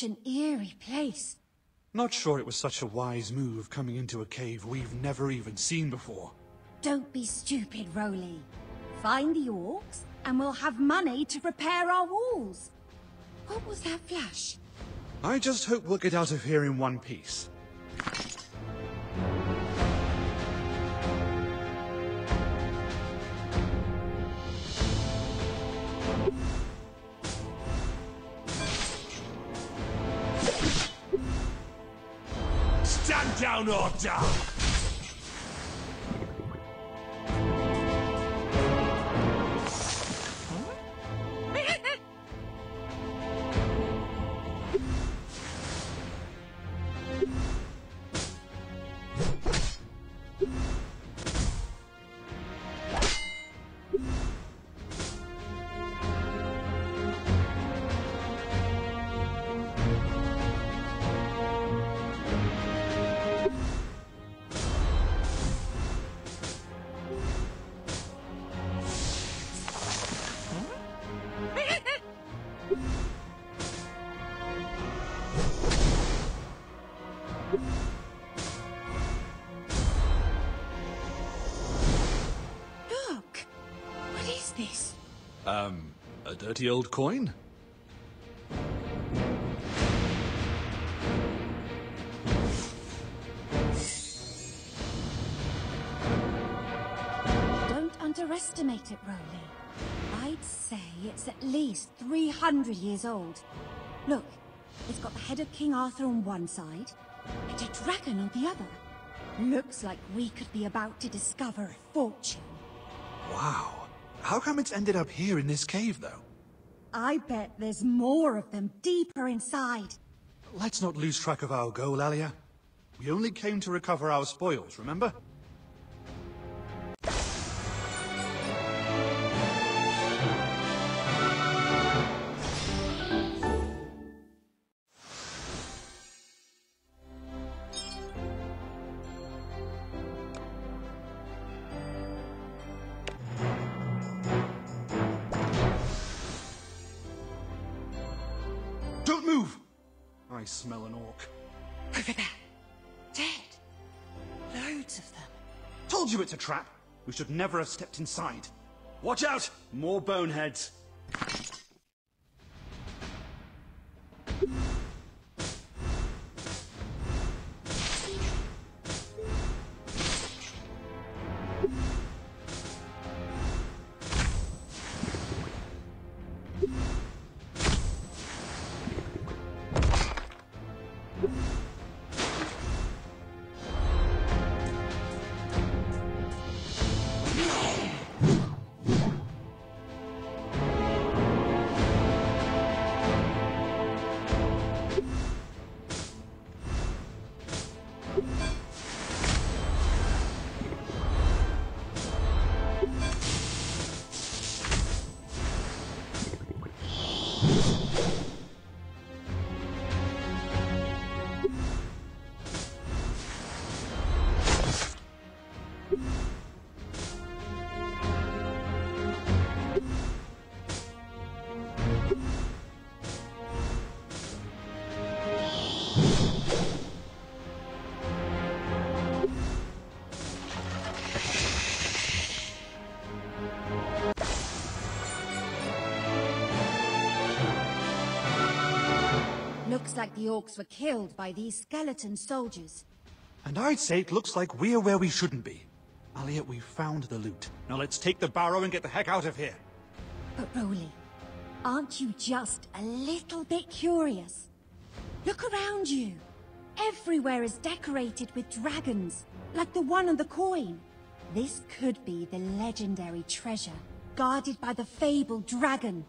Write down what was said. such an eerie place. Not sure it was such a wise move coming into a cave we've never even seen before. Don't be stupid, Rowley. Find the orcs, and we'll have money to repair our walls. What was that flash? I just hope we'll get out of here in one piece. Stand down or die! A dirty old coin? Don't underestimate it, Rowley. I'd say it's at least 300 years old. Look, it's got the head of King Arthur on one side, and a dragon on the other. Looks like we could be about to discover a fortune. Wow. How come it's ended up here in this cave, though? I bet there's more of them deeper inside. Let's not lose track of our goal, Alia. We only came to recover our spoils, remember? Don't move! I smell an orc. Over there. Dead. Loads of them. Told you it's a trap. We should never have stepped inside. Watch out! More boneheads. Looks like the orcs were killed by these skeleton soldiers. And I'd say it looks like we're where we shouldn't be. Alia, we found the loot. Now let's take the barrow and get the heck out of here. But Rowley, aren't you just a little bit curious? Look around you. Everywhere is decorated with dragons, like the one on the coin. This could be the legendary treasure, guarded by the fabled dragon.